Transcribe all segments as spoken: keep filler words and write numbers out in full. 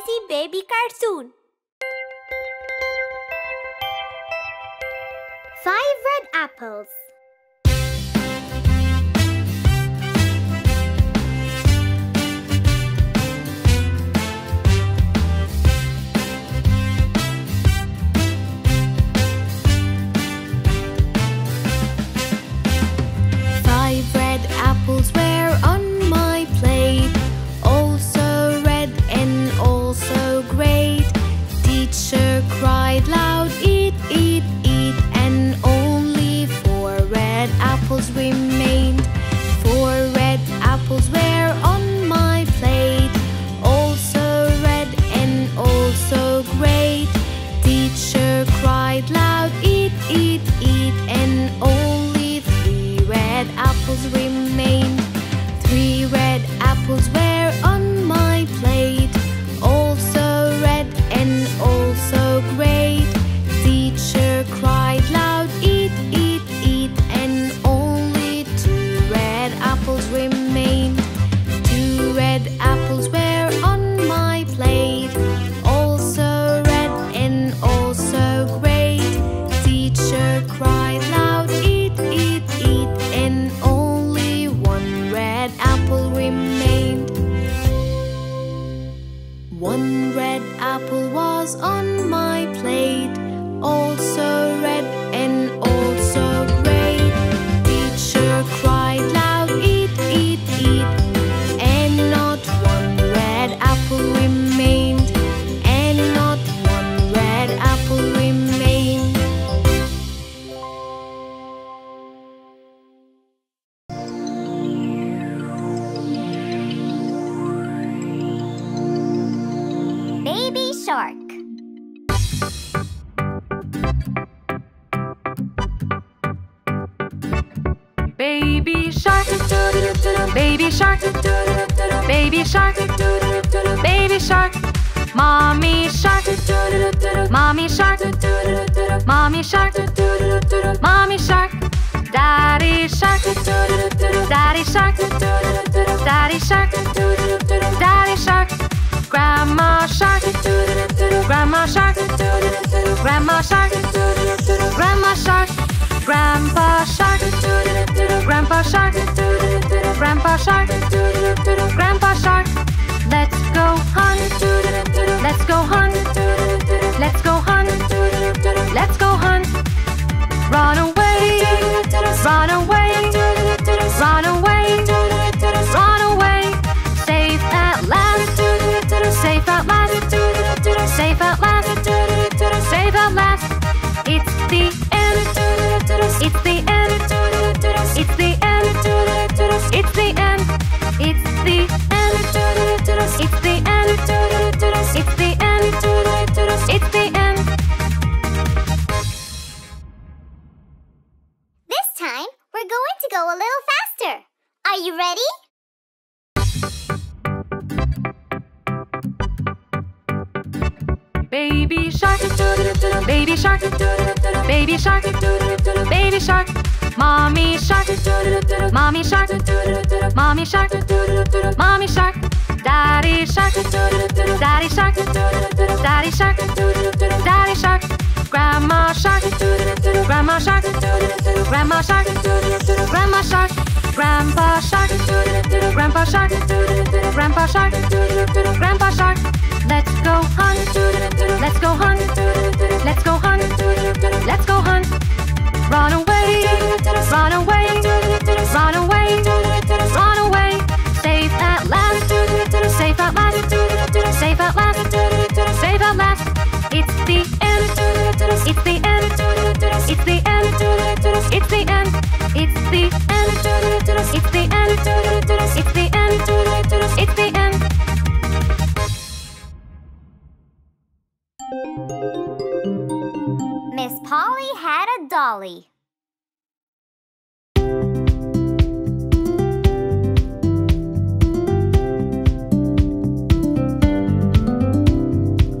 spicy baby cartoon. Five red apples. Five red apples were on my plate, all so red and all so great. Teacher cried loud, eat, eat, eat, and only four red apples remained. Four red apples were on my plate, all so red and all so great. Teacher cried loud, eat, eat, eat, and only three red apples remained. Three red apples were on my plate, all so red and all so great. Teacher cried loud, eat, eat, eat, and only two red apples remained. Two red apples were on my plate, all so red and all so great. Teacher cried loud, eat, eat, eat, and only one red apple remained. One red apple was on my plate, all so red and all so great. Teacher cried loud, eat, eat, eat, and not one red apple remained. And not one red apple remained. Baby shark. Baby shark, baby shark, baby shark, baby shark. Mommy shark, mommy shark, mommy shark, mommy shark. Daddy shark, daddy shark, daddy shark, daddy shark. Grandma shark, grandma shark, grandma shark, grandma shark. Grandpa shark, grandpa shark, grandpa shark, grandpa shark. Let's go hunt, let's go hunt, let's go hunt, let's go hunt. Run away, run away, run away, run away. Safe at last, safe at last, safe at last, safe at last. It's the It's the end, it's the end, it's the end, it's the end, it's the end, it's the end, it's the end. This time, we're going to go a little faster. Are you ready? Baby shark, baby shark, baby shark, baby shark. Mommy shark, mommy shark, mommy shark, mommy shark. Daddy shark, daddy shark, daddy shark, daddy shark. Grandma shark, grandma shark, grandma shark, grandma shark. Grandpa shark, grandpa shark, grandpa shark, grandpa shark. Let's go hunt, let's go hunt, let's go hunt, let's go hunt. Run away, run away, run away, run away. Safe at last, safe at last, safe at last, safe at last. It's the end, it's the end, it's the end, it's the end, it's the end, it's the end, it's the end, it's the end. Miss Polly had a dolly.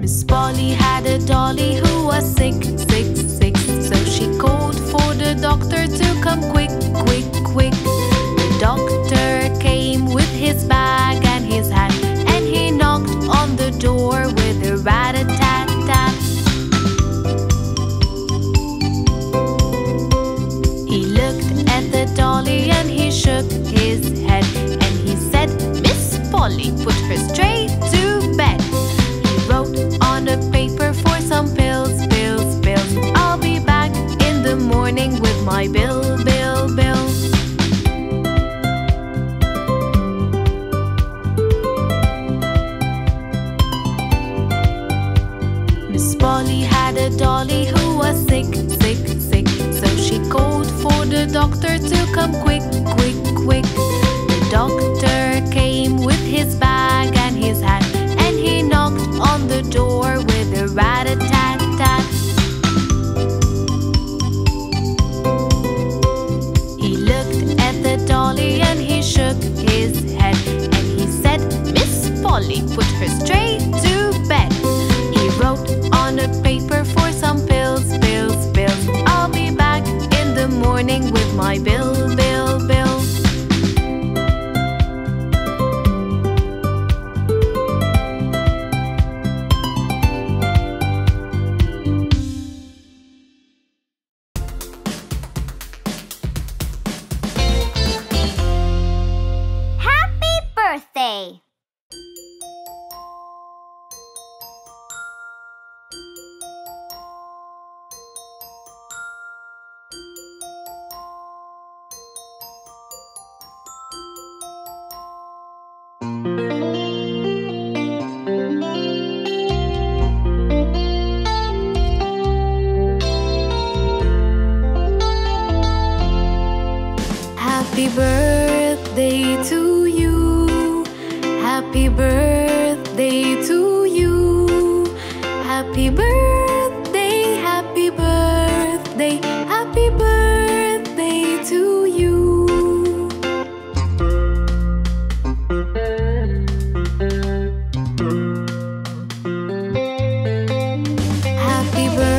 Miss Polly had a dolly who was sick, sick, sick. So she called for the doctor to come quick, quick, quick. The doctor came with his bag and his hat, and he knocked on the door. rat-a-tat-tat. He looked at the dolly and he shook his head, and he said, Miss Polly, put her straight to bed. He wrote on a paper for some pills, pills, pills. I'll be back in the morning with my bill, bill, bill. Polly had a dolly who was sick, sick, sick. So she called for the doctor to come quick, quick, quick. The doctor came with his bag and his hat, and he knocked on the door with a rat-a-tat-tat. He looked at the dolly and he shook his head, and he said, Miss Polly, put her straight to bed. He wrote on a paper for some pills, pills, pills. I'll be back in the morning with my bill, bill, bill. Happy birthday! Happy birthday to you. Happy birthday to you. Happy birthday, happy birthday, happy birthday to you. Happy birthday to you. Happy birthday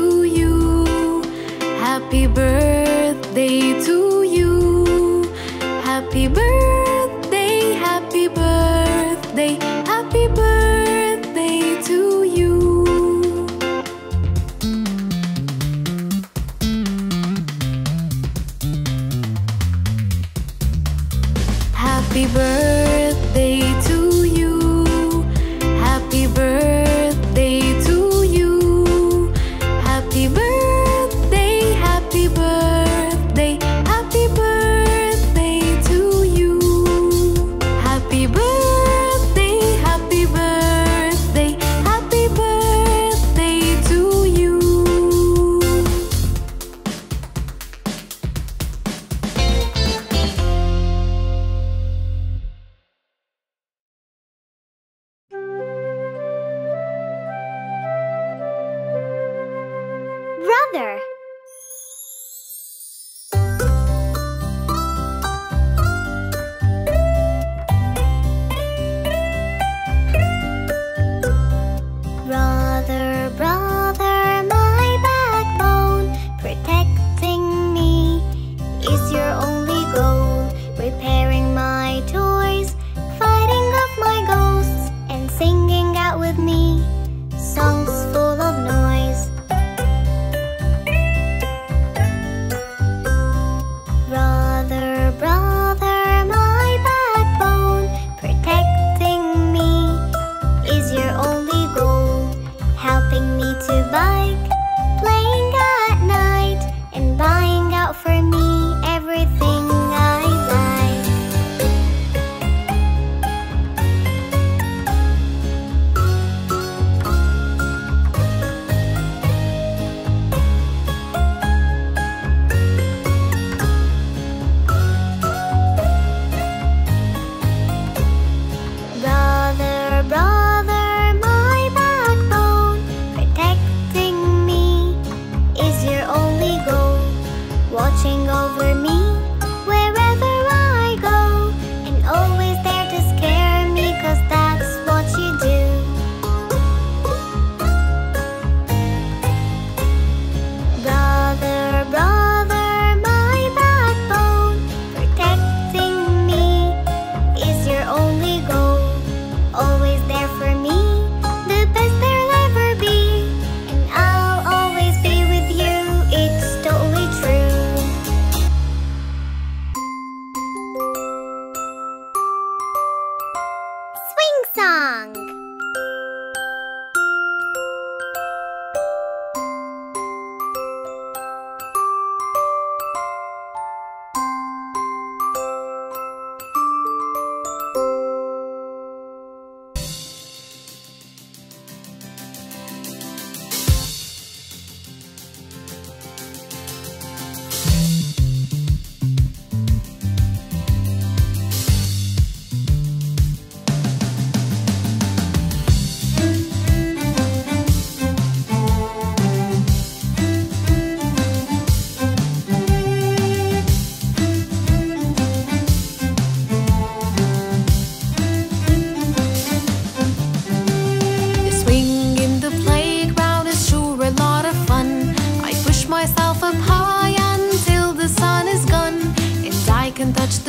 to you. Happy birthday, happy birthday, happy birthday to you. Happy birthday to you. Happy birthday to you. Happy birthday.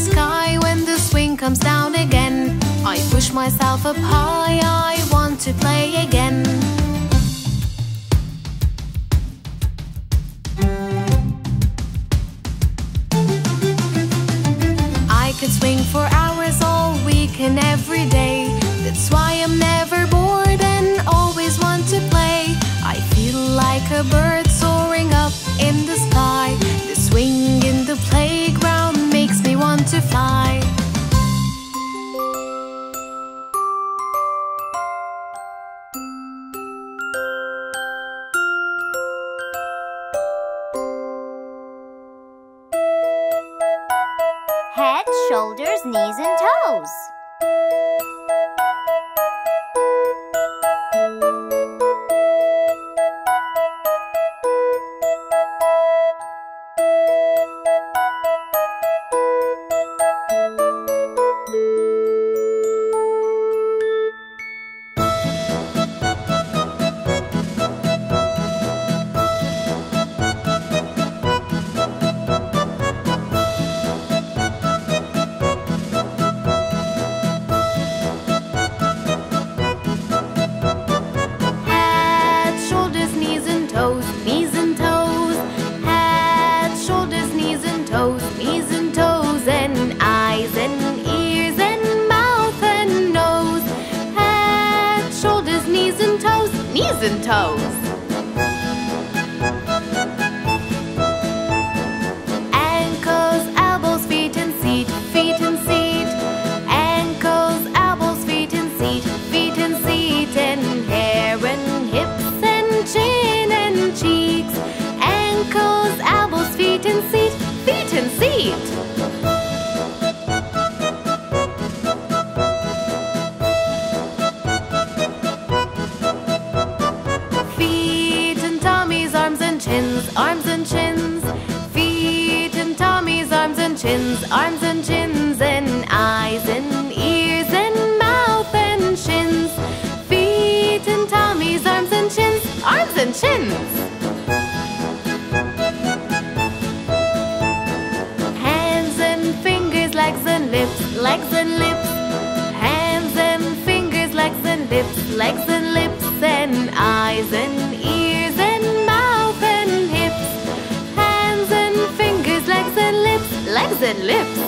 sky when the swing comes down again. I push myself up high, I want to play again. I could swing for hours all week and every day. That's why I'm never bored and always want to play. I feel like a bird soaring up in the sky. The swing in the playground makes me want to fly. Head, shoulders, knees and toes. And toes. Ankles, elbows, feet and seat, feet and seat. Ankles, elbows, feet and seat, feet and seat. And hair and hips and chin and cheeks. Ankles, elbows, feet and seat, feet and seat. Chins, arms and chins, and eyes and ears and mouth and shins. Feet and tummies, arms and chins, arms and chins. Hands and fingers, legs and lips, legs and lips. Hands and fingers, legs and lips, legs and lips. And eyes and ears and mouth and hips. Hands and fingers, legs and lips, legs and lips.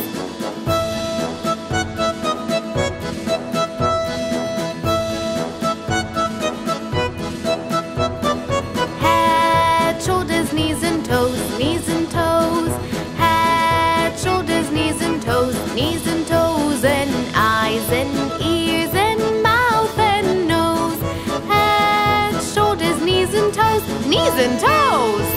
Head, shoulders, knees and toes, knees and toes. Head, shoulders, knees and toes, knees and toes. And eyes and ears and mouth and nose. Head, shoulders, knees and toes, knees and toes.